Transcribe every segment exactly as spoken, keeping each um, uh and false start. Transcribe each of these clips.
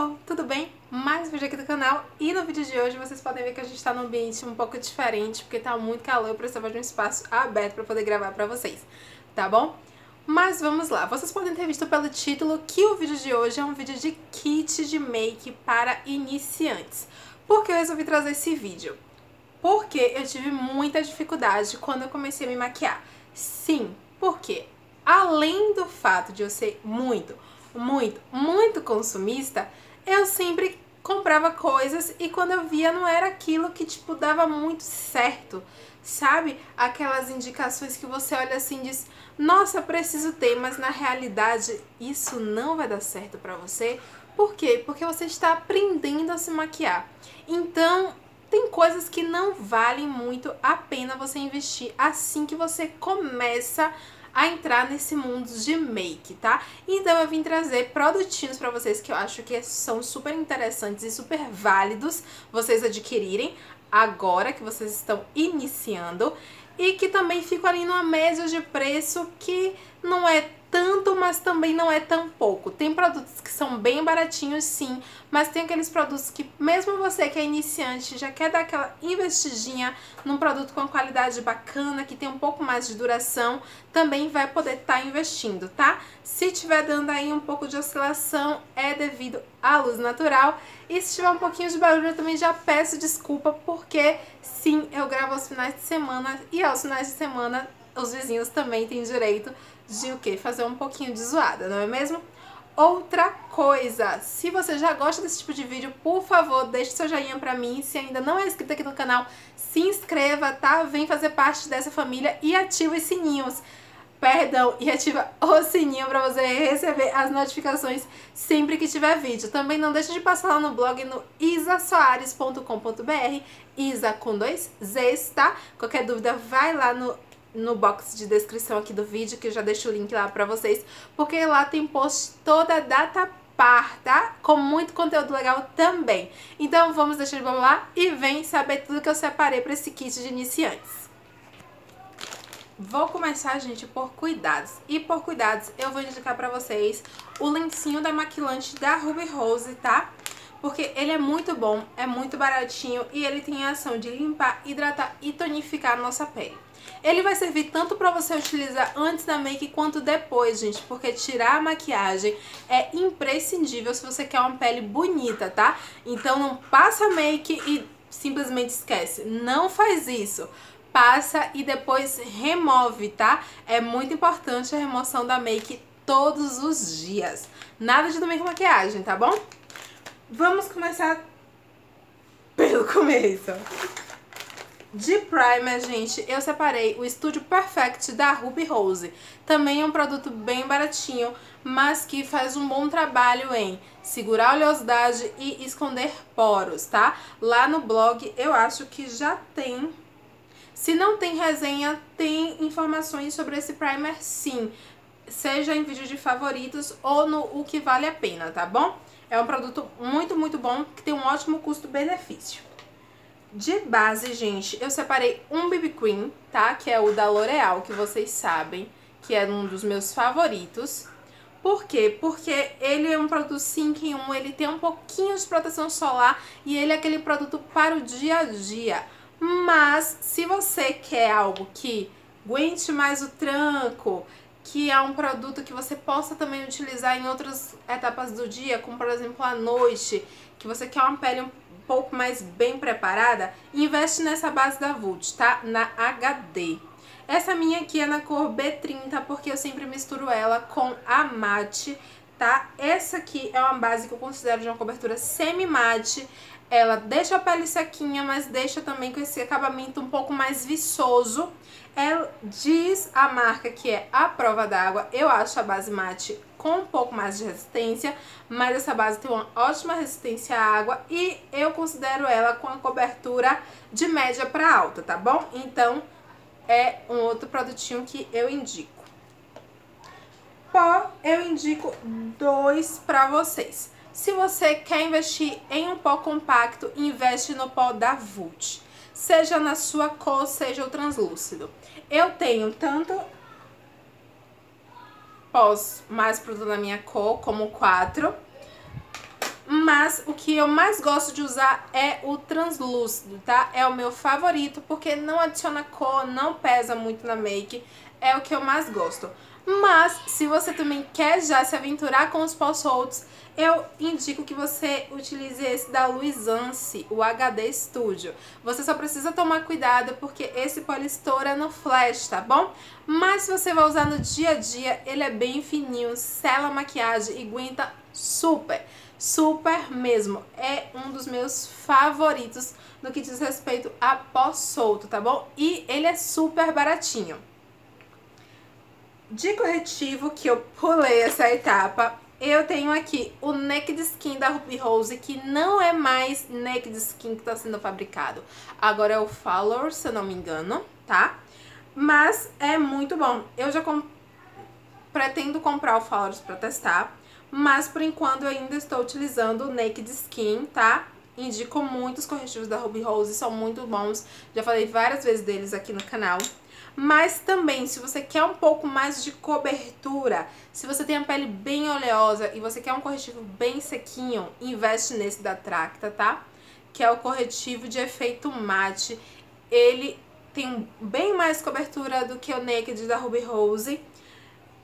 Hello, tudo bem? Mais um vídeo aqui do canal e no vídeo de hoje vocês podem ver que a gente tá num ambiente um pouco diferente porque tá muito calor e eu precisava de um espaço aberto pra poder gravar pra vocês, tá bom? Mas vamos lá, vocês podem ter visto pelo título que o vídeo de hoje é um vídeo de kit de make para iniciantes. Por que eu resolvi trazer esse vídeo? Porque eu tive muita dificuldade quando eu comecei a me maquiar. Sim, porque além do fato de eu ser muito, muito, muito consumista, eu sempre comprava coisas e quando eu via não era aquilo que, tipo, dava muito certo, sabe? Aquelas indicações que você olha assim e diz, nossa, preciso ter, mas na realidade isso não vai dar certo pra você. Por quê? Porque você está aprendendo a se maquiar. Então, tem coisas que não valem muito a pena você investir assim que você começa a entrar nesse mundo de make, tá? Então eu vim trazer produtinhos pra vocês que eu acho que são super interessantes e super válidos vocês adquirirem agora que vocês estão iniciando e que também ficam ali numa média de preço que não é tanto, mas também não é tão pouco. Tem produtos que são bem baratinhos, sim, mas tem aqueles produtos que mesmo você que é iniciante já quer dar aquela investidinha num produto com qualidade bacana, que tem um pouco mais de duração, também vai poder estar investindo, tá? Se tiver dando aí um pouco de oscilação, é devido à luz natural. E se tiver um pouquinho de barulho, eu também já peço desculpa, porque sim, eu gravo aos finais de semana e aos finais de semana os vizinhos também têm direito de o quê? Fazer um pouquinho de zoada, não é mesmo? Outra coisa, se você já gosta desse tipo de vídeo, por favor, deixe seu joinha pra mim. Se ainda não é inscrito aqui no canal, se inscreva, tá? Vem fazer parte dessa família e ativa os sininhos. Perdão, e ativa o sininho pra você receber as notificações sempre que tiver vídeo. Também não deixe de passar lá no blog no isa soares ponto com ponto br, isa com dois z's, tá? Qualquer dúvida, vai lá no no box de descrição aqui do vídeo, que eu já deixo o link lá pra vocês, porque lá tem post toda data par, tá? Com muito conteúdo legal também. Então vamos deixar de bobear lá e vem saber tudo que eu separei pra esse kit de iniciantes. Vou começar, gente, por cuidados. E por cuidados eu vou indicar pra vocês o lencinho da Maquilante da Ruby Rose, tá? Porque ele é muito bom, é muito baratinho e ele tem a ação de limpar, hidratar e tonificar a nossa pele. Ele vai servir tanto pra você utilizar antes da make quanto depois, gente, porque tirar a maquiagem é imprescindível se você quer uma pele bonita, tá? Então não passa make e simplesmente esquece, não faz isso. Passa e depois remove, tá? É muito importante a remoção da make todos os dias. Nada de dormir com maquiagem, tá bom? Vamos começar pelo começo. De primer, gente, eu separei o Studio Perfect da Ruby Rose. Também é um produto bem baratinho, mas que faz um bom trabalho em segurar a oleosidade e esconder poros, tá? Lá no blog eu acho que já tem. Se não tem resenha, tem informações sobre esse primer, sim. Seja em vídeo de favoritos ou no O Que Vale a Pena, tá bom? É um produto muito, muito bom, que tem um ótimo custo-benefício. De base, gente, eu separei um B B Cream, tá? Que é o da L'Oreal, que vocês sabem, que é um dos meus favoritos. Por quê? Porque ele é um produto cinco em um, ele tem um pouquinho de proteção solar e ele é aquele produto para o dia a dia. Mas, se você quer algo que aguente mais o tranco, que é um produto que você possa também utilizar em outras etapas do dia, como, por exemplo, à noite, que você quer uma pele um pouco mais bem preparada, investe nessa base da Vult, tá? Na H D. Essa minha aqui é na cor B trinta, porque eu sempre misturo ela com a mate, tá? Essa aqui é uma base que eu considero de uma cobertura semi-mate. Ela deixa a pele sequinha, mas deixa também com esse acabamento um pouco mais viçoso. Ela diz a marca que é a prova d'água. Eu acho a base mate com um pouco mais de resistência, mas essa base tem uma ótima resistência à água e eu considero ela com a cobertura de média para alta, tá bom? Então é um outro produtinho que eu indico. Pó, eu indico dois para vocês. Se você quer investir em um pó compacto, investe no pó da Vult, seja na sua cor, seja o translúcido. Eu tenho tanto pós mais produto na minha cor, como quatro, Mas o que eu mais gosto de usar é o translúcido, tá? É o meu favorito, porque não adiciona cor, não pesa muito na make. É o que eu mais gosto. Mas, se você também quer já se aventurar com os pó soltos, eu indico que você utilize esse da Luisance, o H D Studio. Você só precisa tomar cuidado porque esse pó estoura no flash, tá bom? Mas se você vai usar no dia a dia, ele é bem fininho, sela a maquiagem e aguenta super, super mesmo. É um dos meus favoritos no que diz respeito a pó solto, tá bom? E ele é super baratinho. De corretivo, que eu pulei essa etapa, eu tenho aqui o Naked Skin da Ruby Rose, que não é mais Naked Skin que tá sendo fabricado. Agora é o Fallor, se eu não me engano, tá? Mas é muito bom. Eu já comp... pretendo comprar o Fallor pra testar, mas por enquanto eu ainda estou utilizando o Naked Skin, tá? Indico muito os corretivos da Ruby Rose, são muito bons. Já falei várias vezes deles aqui no canal. Mas também, se você quer um pouco mais de cobertura, se você tem a pele bem oleosa e você quer um corretivo bem sequinho, investe nesse da Tracta, tá? Que é o corretivo de efeito mate. Ele tem bem mais cobertura do que o Naked da Ruby Rose.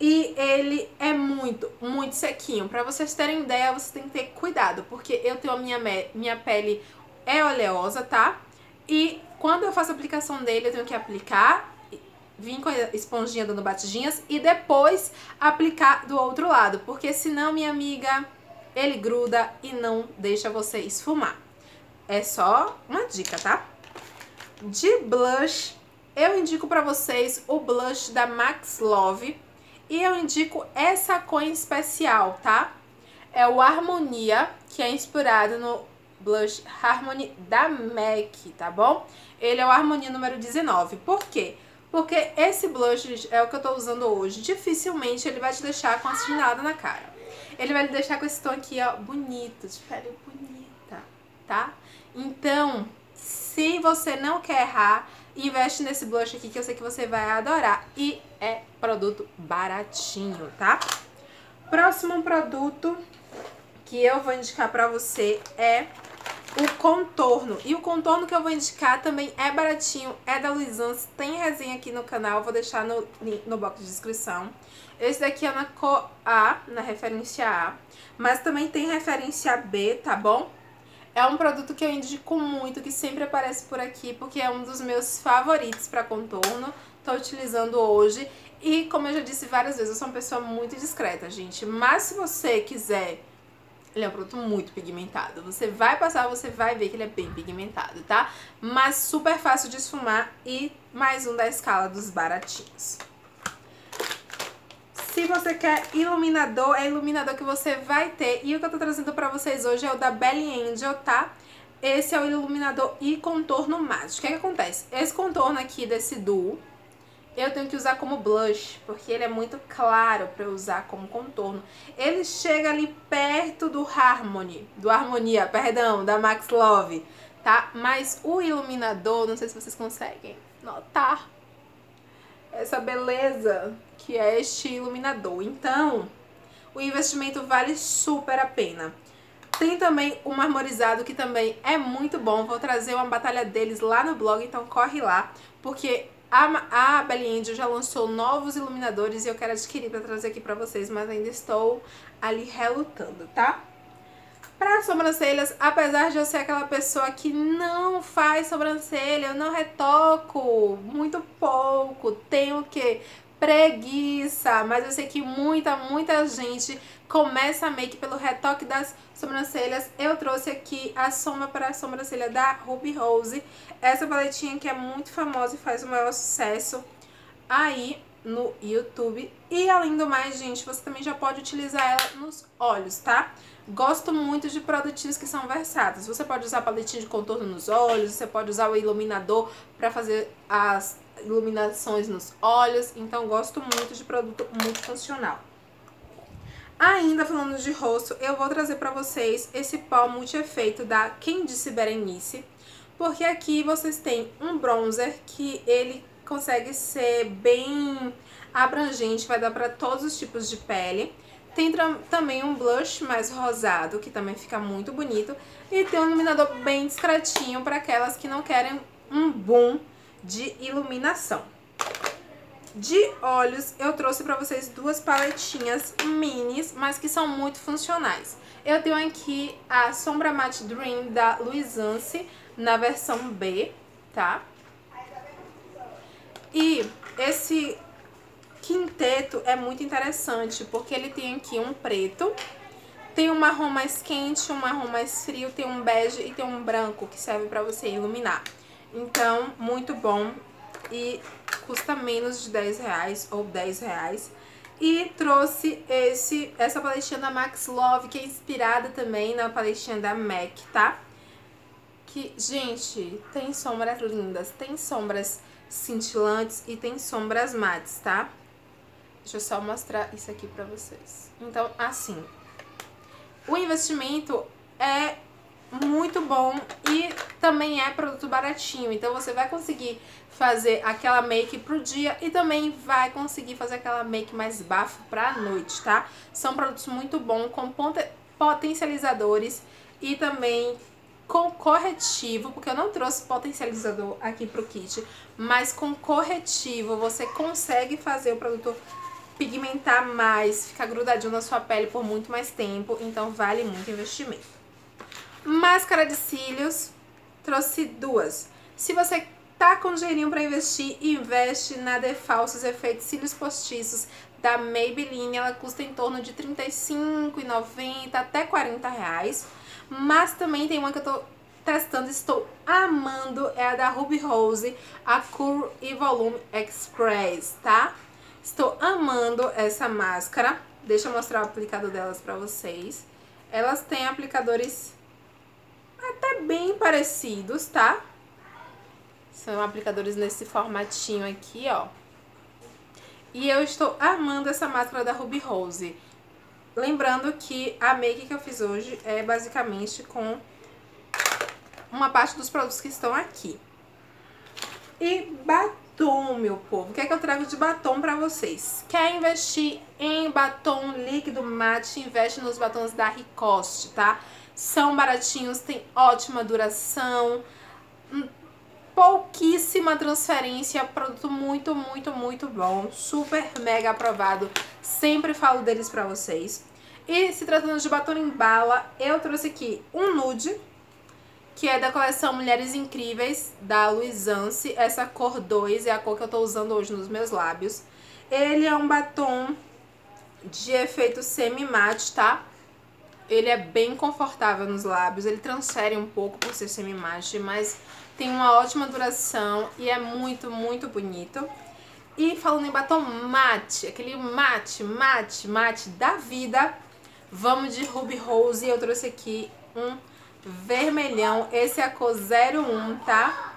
E ele é muito, muito sequinho. Pra vocês terem ideia, você tem que ter cuidado, porque eu tenho a minha, minha pele é oleosa, tá? E quando eu faço a aplicação dele, eu tenho que aplicar... Vim com a esponjinha dando batidinhas e depois aplicar do outro lado, porque senão, minha amiga, ele gruda e não deixa você esfumar. É só uma dica, tá? De blush, eu indico pra vocês o blush da Max Love e eu indico essa cor em especial, tá? É o Harmonia, que é inspirado no... Blush Harmony da M A C, tá bom? Ele é o Harmonia número dezenove. Por quê? Porque esse blush é o que eu tô usando hoje. Dificilmente ele vai te deixar com assinada na cara. Ele vai te deixar com esse tom aqui, ó, bonito, de pele bonita, tá? Então, se você não quer errar, investe nesse blush aqui que eu sei que você vai adorar. E é produto baratinho, tá? Próximo produto que eu vou indicar pra você é o contorno. E o contorno que eu vou indicar também é baratinho, é da Luisance, tem resenha aqui no canal, vou deixar no, no box de descrição. Esse daqui é na cor A, na referência A, mas também tem referência B, tá bom? É um produto que eu indico muito, que sempre aparece por aqui, porque é um dos meus favoritos pra contorno. Tô utilizando hoje e, como eu já disse várias vezes, eu sou uma pessoa muito discreta, gente. Mas se você quiser... Ele é um produto muito pigmentado. Você vai passar, você vai ver que ele é bem pigmentado, tá? Mas super fácil de esfumar e mais um da escala dos baratinhos. Se você quer iluminador, é iluminador que você vai ter. E o que eu tô trazendo pra vocês hoje é o da Belly Angel, tá? Esse é o iluminador e contorno mate. O que é que acontece? Esse contorno aqui desse duo, eu tenho que usar como blush, porque ele é muito claro pra eu usar como contorno. Ele chega ali perto do Harmony, do Harmonia, perdão, da Max Love, tá? Mas o iluminador, não sei se vocês conseguem notar essa beleza que é este iluminador. Então, o investimento vale super a pena. Tem também o marmorizado, que também é muito bom. Vou trazer uma batalha deles lá no blog, então corre lá, porque... A, a Belly Angel já lançou novos iluminadores e eu quero adquirir pra trazer aqui pra vocês, mas ainda estou ali relutando, tá? Pra sobrancelhas, apesar de eu ser aquela pessoa que não faz sobrancelha, eu não retoco, muito pouco, tenho o quê? Preguiça, mas eu sei que muita, muita gente começa a make pelo retoque das sobrancelhas. Eu trouxe aqui a sombra para a sobrancelha da Ruby Rose, essa paletinha que é muito famosa e faz o maior sucesso aí no YouTube. E além do mais, gente, você também já pode utilizar ela nos olhos, tá? Gosto muito de produtinhos que são versáteis. Você pode usar a paletinha de contorno nos olhos, você pode usar o iluminador para fazer as iluminações nos olhos, então gosto muito de produto multifuncional. Ainda falando de rosto, eu vou trazer pra vocês esse pó multi-efeito da Quem Disse Berenice, porque aqui vocês têm um bronzer que ele consegue ser bem abrangente, vai dar pra todos os tipos de pele. Tem também um blush mais rosado, que também fica muito bonito. E tem um iluminador bem discretinho para aquelas que não querem um boom de iluminação. De olhos, eu trouxe para vocês duas paletinhas minis, mas que são muito funcionais. Eu tenho aqui a Sombra Matte Dream da Luisance, na versão B, tá? E esse quinteto é muito interessante, porque ele tem aqui um preto, tem um marrom mais quente, um marrom mais frio, tem um bege e tem um branco que serve pra você iluminar. Então, muito bom e custa menos de dez reais ou dez reais. E trouxe esse, essa paletinha da Max Love, que é inspirada também na paletinha da M A C, tá? Que, gente, tem sombras lindas, tem sombras cintilantes e tem sombras mates, tá? Deixa eu só mostrar isso aqui pra vocês. Então, assim, o investimento é muito bom e também é produto baratinho. Então, você vai conseguir fazer aquela make pro dia e também vai conseguir fazer aquela make mais bafo pra noite, tá? São produtos muito bons, com potencializadores e também com corretivo, porque eu não trouxe potencializador aqui pro kit, mas com corretivo você consegue fazer o produto pigmentar mais, ficar grudadinho na sua pele por muito mais tempo, então vale muito o investimento. Máscara de cílios, trouxe duas. Se você tá com dinheirinho pra investir, investe na The Falsos Efeitos Cílios Postiços da Maybelline, ela custa em torno de trinta e cinco reais e noventa centavos até quarenta reais, mas também tem uma que eu tô testando e estou amando, é a da Ruby Rose, a Cure e Volume Express, tá? Estou amando essa máscara. Deixa eu mostrar o aplicador delas pra vocês. Elas têm aplicadores até bem parecidos, tá? São aplicadores nesse formatinho aqui, ó. E eu estou amando essa máscara da Ruby Rose. Lembrando que a make que eu fiz hoje é basicamente com uma parte dos produtos que estão aqui. E batom, meu povo. O que é que eu trago de batom pra vocês? Quer investir em batom líquido mate, investe nos batons da Ricosti, tá? São baratinhos, tem ótima duração, pouquíssima transferência, produto muito, muito, muito bom, super mega aprovado, sempre falo deles pra vocês. E se tratando de batom em bala, eu trouxe aqui um nude, que é da coleção Mulheres Incríveis, da Luisance, essa cor dois, é a cor que eu tô usando hoje nos meus lábios. Ele é um batom de efeito semi-mate, tá? Ele é bem confortável nos lábios, ele transfere um pouco por ser semi-mate, mas tem uma ótima duração e é muito, muito bonito. E falando em batom mate, aquele mate, mate, mate da vida, vamos de Ruby Rose e eu trouxe aqui um vermelhão, esse é a cor zero um, tá?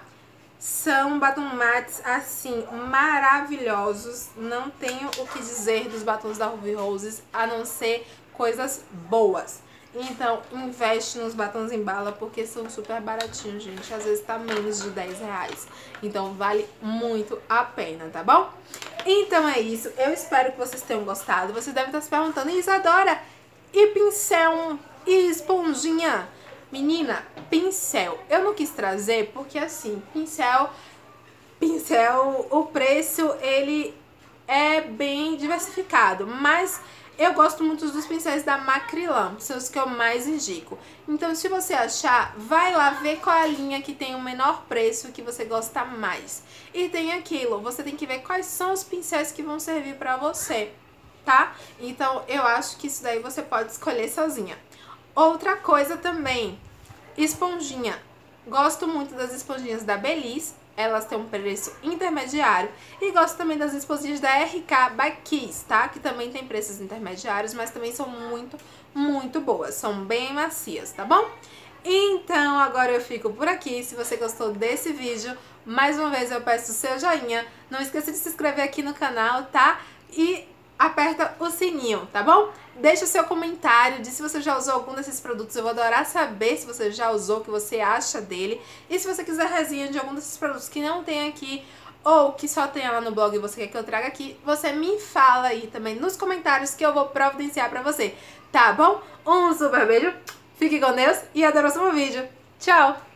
São batom mates, assim, maravilhosos, não tenho o que dizer dos batons da Ruby Rose, a não ser coisas boas. Então, investe nos batons em bala, porque são super baratinhos, gente. Às vezes tá menos de dez reais. Então, vale muito a pena, tá bom? Então é isso. Eu espero que vocês tenham gostado. Vocês devem estar se perguntando, Isadora, e pincel? E esponjinha? Menina, pincel. Eu não quis trazer, porque assim, pincel... Pincel, o preço, ele é bem diversificado, mas... eu gosto muito dos pincéis da Macrilam, são os que eu mais indico. Então, se você achar, vai lá ver qual é a linha que tem o menor preço que você gosta mais. E tem aquilo, você tem que ver quais são os pincéis que vão servir pra você, tá? Então, eu acho que isso daí você pode escolher sozinha. Outra coisa também, esponjinha. Gosto muito das esponjinhas da Beliz, elas têm um preço intermediário. E gosto também das esponjinhas da R K By Kiss, tá? Que também tem preços intermediários, mas também são muito, muito boas. São bem macias, tá bom? Então, agora eu fico por aqui. Se você gostou desse vídeo, mais uma vez eu peço o seu joinha. Não esqueça de se inscrever aqui no canal, tá? E aperta o sininho, tá bom? Deixa o seu comentário, diz se você já usou algum desses produtos, eu vou adorar saber se você já usou, o que você acha dele. E se você quiser resenha de algum desses produtos que não tem aqui, ou que só tenha lá no blog e você quer que eu traga aqui, você me fala aí também nos comentários que eu vou providenciar pra você, tá bom? Um super beijo, fique com Deus e até o próximo vídeo. Tchau!